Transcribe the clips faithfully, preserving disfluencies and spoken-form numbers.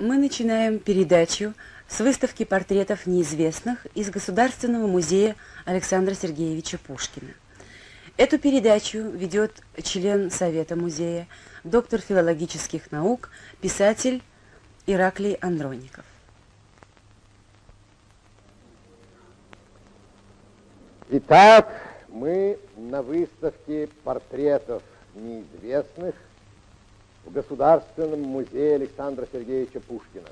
Мы начинаем передачу с выставки портретов неизвестных из Государственного музея Александра Сергеевича Пушкина. Эту передачу ведет член Совета музея, доктор филологических наук, писатель Ираклий Андроников. Итак, мы на выставке портретов неизвестных в Государственном музее Александра Сергеевича Пушкина.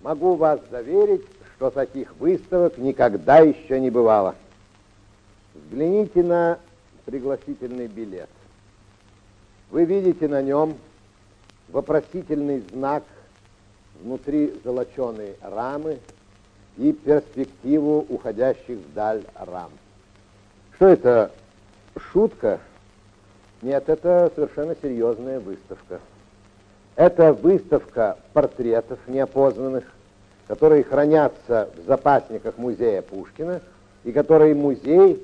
Могу вас заверить, что таких выставок никогда еще не бывало. Взгляните на пригласительный билет. Вы видите на нем вопросительный знак, внутри золоченой рамы и перспективу уходящих вдаль рам. Что это? Шутка? Нет, это совершенно серьезная выставка. Это выставка портретов неопознанных, которые хранятся в запасниках музея Пушкина и которые музей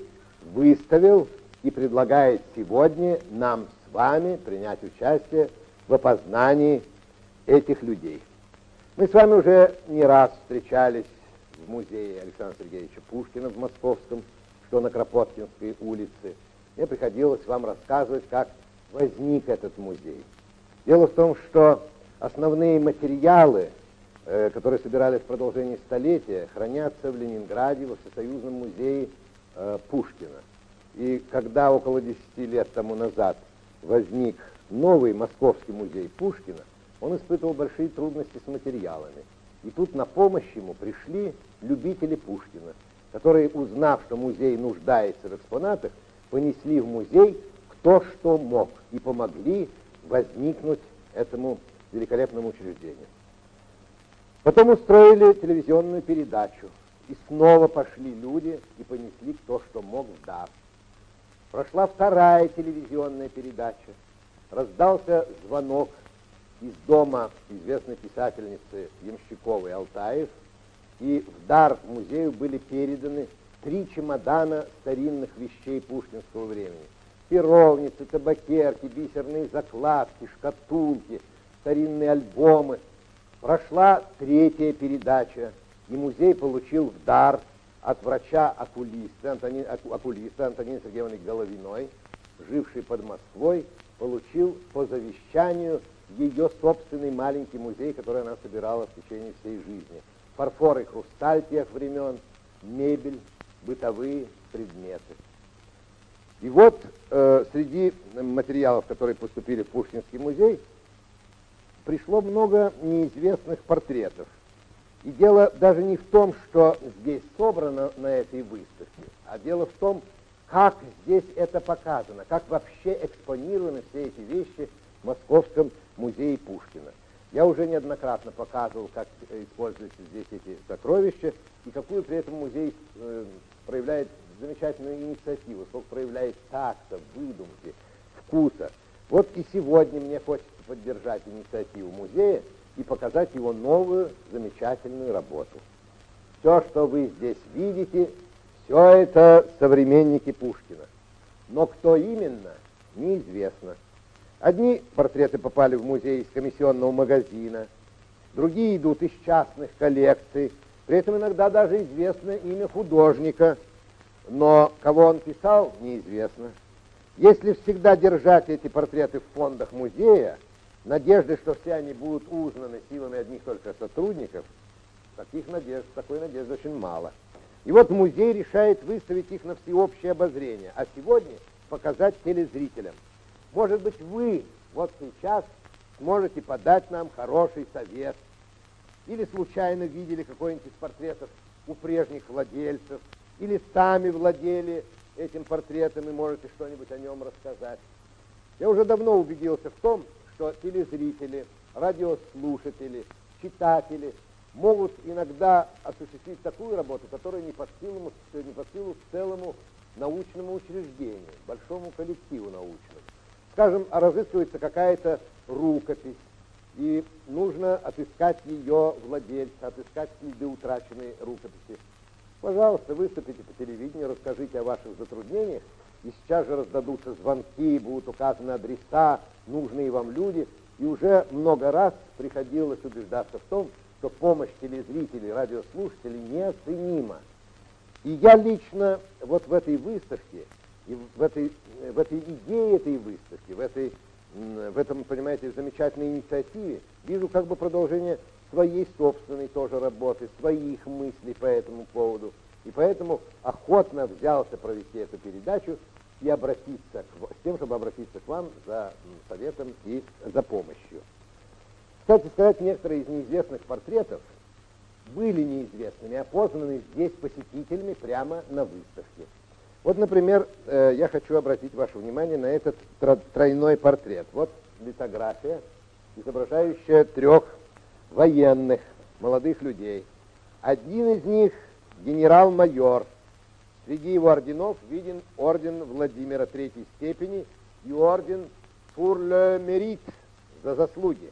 выставил и предлагает сегодня нам с вами принять участие в опознании этих людей. Мы с вами уже не раз встречались в музее Александра Сергеевича Пушкина в Московском, что на Кропоткинской улице. Мне приходилось вам рассказывать, как возник этот музей. Дело в том, что основные материалы, э, которые собирались в продолжении столетия, хранятся в Ленинграде, во Всесоюзном музее э, Пушкина. И когда около десяти лет тому назад возник новый Московский музей Пушкина, он испытывал большие трудности с материалами. И тут на помощь ему пришли любители Пушкина, которые, узнав, что музей нуждается в экспонатах, понесли в музей кто что мог и помогли возникнуть этому великолепному учреждению. Потом устроили телевизионную передачу, и снова пошли люди и понесли кто что мог в дар. Прошла вторая телевизионная передача, раздался звонок из дома известной писательницы Ямщиковой Алтаев, и в дар музею были переданы три чемодана старинных вещей пушкинского времени. Перовницы, табакерки, бисерные закладки, шкатулки, старинные альбомы. Прошла третья передача, и музей получил в дар от врача-окулиста Антони... окулиста Антонины Сергеевны Головиной, жившей под Москвой, получил по завещанию ее собственный маленький музей, который она собирала в течение всей жизни. Фарфор и хрусталь тех времен, мебель, бытовые предметы. И вот э, среди материалов, которые поступили в Пушкинский музей, пришло много неизвестных портретов. И дело даже не в том, что здесь собрано на этой выставке, а дело в том, как здесь это показано, как вообще экспонированы все эти вещи в Московском музее Пушкина. Я уже неоднократно показывал, как используются здесь эти сокровища и какую при этом музей э, проявляет замечательную инициативу, сколько проявляет такта, выдумки, вкуса. Вот и сегодня мне хочется поддержать инициативу музея и показать его новую замечательную работу. Все, что вы здесь видите, все это современники Пушкина. Но кто именно, неизвестно. Одни портреты попали в музей из комиссионного магазина, другие идут из частных коллекций, при этом иногда даже известно имя художника, но кого он писал, неизвестно. Если всегда держать эти портреты в фондах музея, надежды, что все они будут узнаны силами одних только сотрудников, таких надежд, такой надежды очень мало. И вот музей решает выставить их на всеобщее обозрение, а сегодня показать телезрителям. Может быть, вы вот сейчас сможете подать нам хороший совет. Или случайно видели какой-нибудь из портретов у прежних владельцев, или сами владели этим портретом и можете что-нибудь о нем рассказать. Я уже давно убедился в том, что телезрители, радиослушатели, читатели могут иногда осуществить такую работу, которая не под силу, не под силу целому научному учреждению, большому коллективу научному. Скажем, разыскивается какая-то рукопись, и нужно отыскать ее владельца, отыскать следы утраченной рукописи. Пожалуйста, выступите по телевидению, расскажите о ваших затруднениях, и сейчас же раздадутся звонки, будут указаны адреса, нужные вам люди, И уже много раз приходилось убеждаться в том, что помощь телезрителей, радиослушателей неоценима. И я лично вот в этой выставке, и в этой, в этой идее этой выставки, в, этой, в этом, понимаете, замечательной инициативе вижу как бы продолжение своей собственной тоже работы, своих мыслей по этому поводу. И поэтому охотно взялся провести эту передачу и обратиться к, с тем, чтобы обратиться к вам за советом и за помощью. Кстати сказать, некоторые из неизвестных портретов были неизвестными, а познаны здесь посетителями прямо на выставке. Вот, например, э, я хочу обратить ваше внимание на этот тройной портрет. Вот литография, изображающая трех военных, молодых людей. Один из них генерал-майор. Среди его орденов виден орден Владимира третьей степени и орден «Pour le mérite» за заслуги.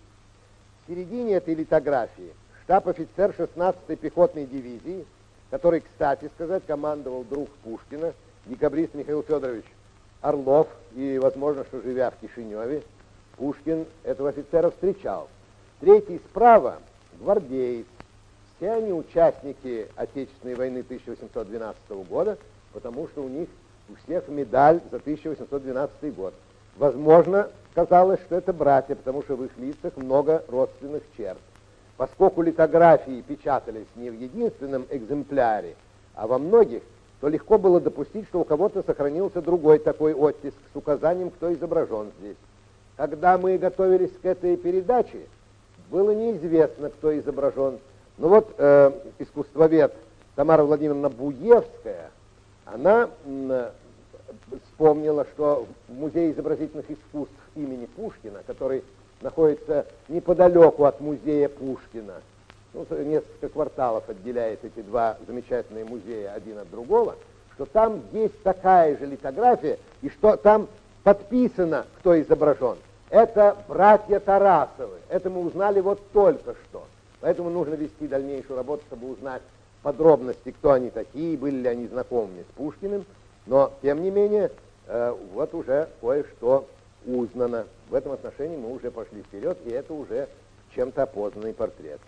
В середине этой литографии штаб-офицер шестнадцатой пехотной дивизии, который, кстати сказать, командовал друг Пушкина, декабрист Михаил Федорович Орлов, и, возможно, что живя в Кишиневе, Пушкин этого офицера встречал. Третий справа – гвардеец. Все они участники Отечественной войны тысяча восемьсот двенадцатого года, потому что у них у всех медаль за тысяча восемьсот двенадцатый год. Возможно, казалось, что это братья, потому что в их лицах много родственных черт. Поскольку литографии печатались не в единственном экземпляре, а во многих, то легко было допустить, что у кого-то сохранился другой такой оттиск с указанием, кто изображен здесь. Когда мы готовились к этой передаче, было неизвестно, кто изображен. Но вот э, искусствовед Тамара Владимировна Буевская, она э, вспомнила, что в Музее изобразительных искусств имени Пушкина, который находится неподалеку от музея Пушкина, ну, несколько кварталов отделяет эти два замечательные музея один от другого, что там есть такая же литография, и что там подписано, кто изображен. Это братья Тарасовы. Это мы узнали вот только что. Поэтому нужно вести дальнейшую работу, чтобы узнать подробности, кто они такие, были ли они знакомы с Пушкиным. Но, тем не менее, э, вот уже кое-что узнано. В этом отношении мы уже пошли вперед, и это уже чем-то опознанный портрет.